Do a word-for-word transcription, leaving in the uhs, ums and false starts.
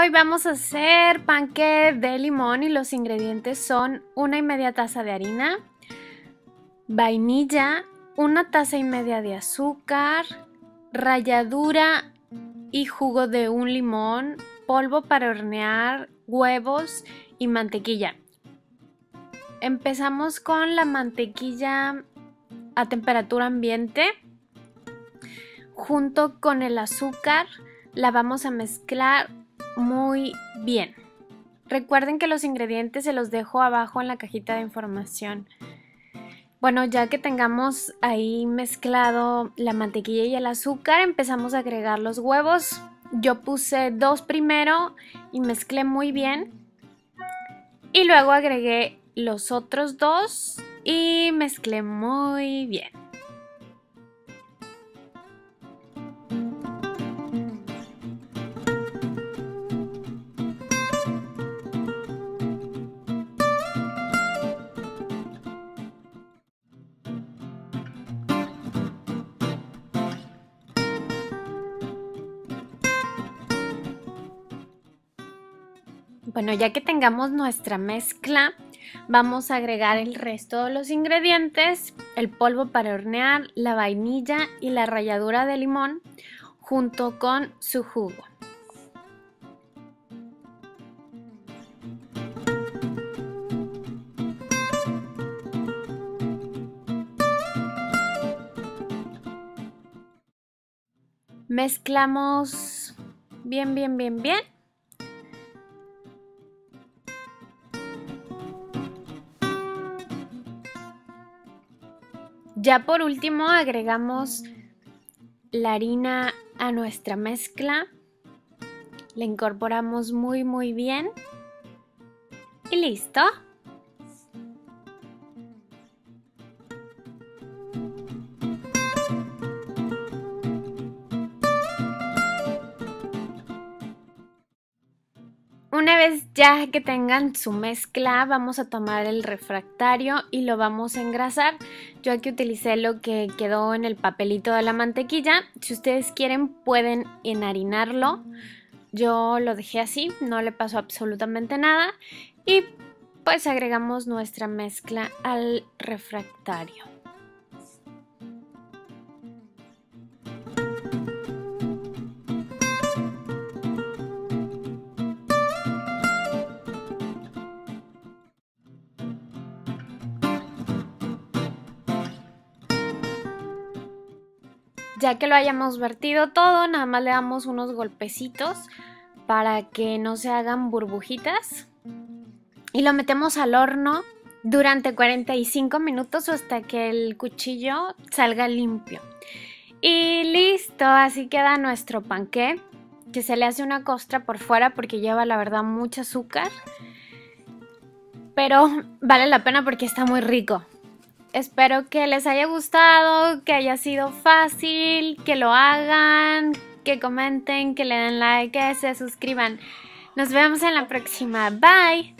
Hoy vamos a hacer panqué de limón y los ingredientes son una y media taza de harina, vainilla, una taza y media de azúcar, ralladura y jugo de un limón, polvo para hornear, huevos y mantequilla. Empezamos con la mantequilla a temperatura ambiente. Junto con el azúcar la vamos a mezclar muy bien. Recuerden que los ingredientes se los dejo abajo en la cajita de información. Bueno, ya que tengamos ahí mezclado la mantequilla y el azúcar, empezamos a agregar los huevos. Yo puse dos primero y mezclé muy bien. Y luego agregué los otros dos y mezclé muy bien. Bueno, ya que tengamos nuestra mezcla, vamos a agregar el resto de los ingredientes, el polvo para hornear, la vainilla y la ralladura de limón junto con su jugo. Mezclamos bien, bien, bien, bien. Ya por último agregamos la harina a nuestra mezcla, la incorporamos muy muy bien y listo. Una vez ya que tengan su mezcla, vamos a tomar el refractario y lo vamos a engrasar. Yo aquí utilicé lo que quedó en el papelito de la mantequilla. Si ustedes quieren, pueden enharinarlo. Yo lo dejé así, no le pasó absolutamente nada. Y pues agregamos nuestra mezcla al refractario. Ya que lo hayamos vertido todo, nada más le damos unos golpecitos para que no se hagan burbujitas y lo metemos al horno durante cuarenta y cinco minutos o hasta que el cuchillo salga limpio. Y listo, así queda nuestro panqué, que se le hace una costra por fuera porque lleva la verdad mucho azúcar, pero vale la pena porque está muy rico. Espero que les haya gustado, que haya sido fácil, que lo hagan, que comenten, que le den like, que se suscriban. Nos vemos en la próxima. Bye.